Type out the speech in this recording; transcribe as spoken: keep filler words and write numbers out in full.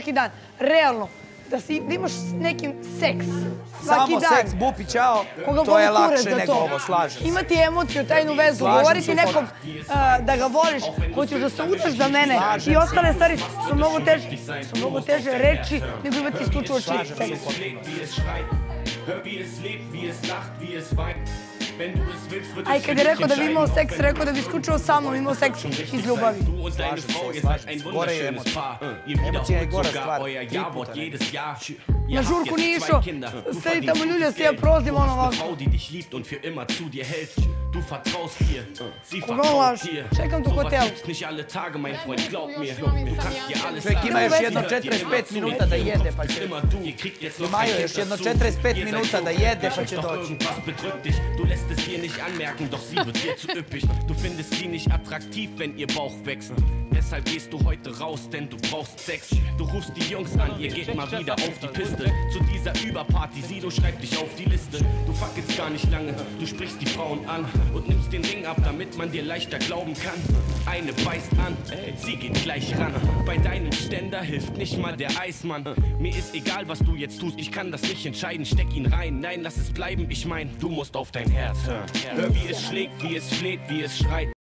svaki dan. Realno, da si imaš s nekim seks svaki dan. Samo seks, bupi, čao, to je lakše nego ovo, slažem se. Imati emociju, tajnu vezu, govoriti nekom da ga voliš, hoćeš da se udaš za mene i ostale stvari su mnogo teže, su mnogo teže reći nego imati isključivo seks. A i kad je rekao da bi imao seks, rekao da bi isključio sa mnom imao seks iz ljubavi. Slažem se, slažem se. Gore je emocija. Emocija je gora stvar. Na žurku nije išao, sedi tamo ljudi, ja se ja prozim ono ovako. Koga on laži? Čekam tu hotelu. Čovjek ima još jedno četrdeset pet minuta da jede pa će... Imaju još jedno četrdeset pet minuta da jede pa će doći. Du lässt es dir nicht anmerken, doch sie wird dir zu üppig. Du findest sie nicht attraktiv, wenn ihr Bauch wächst. Deshalb gehst du heute raus, denn du brauchst Sex. Du rufst die Jungs an, ihr geht mal wieder auf die Piste. Zu dieser Überparty, Sido schreibt dich auf die Liste. Du fackelst gar nicht lange, du sprichst die Frauen an und nimmst den Ring ab, damit man dir leichter glauben kann. Eine beißt an, sie geht gleich ran. Bei deinem Ständer hilft nicht mal der Eismann. Mir ist egal, was du jetzt tust, ich kann das nicht entscheiden. Steck ihn rein, nein, lass es bleiben, ich mein, du musst auf dein Herz hören. Hör, wie es schlägt, wie es fleht, wie es schreit.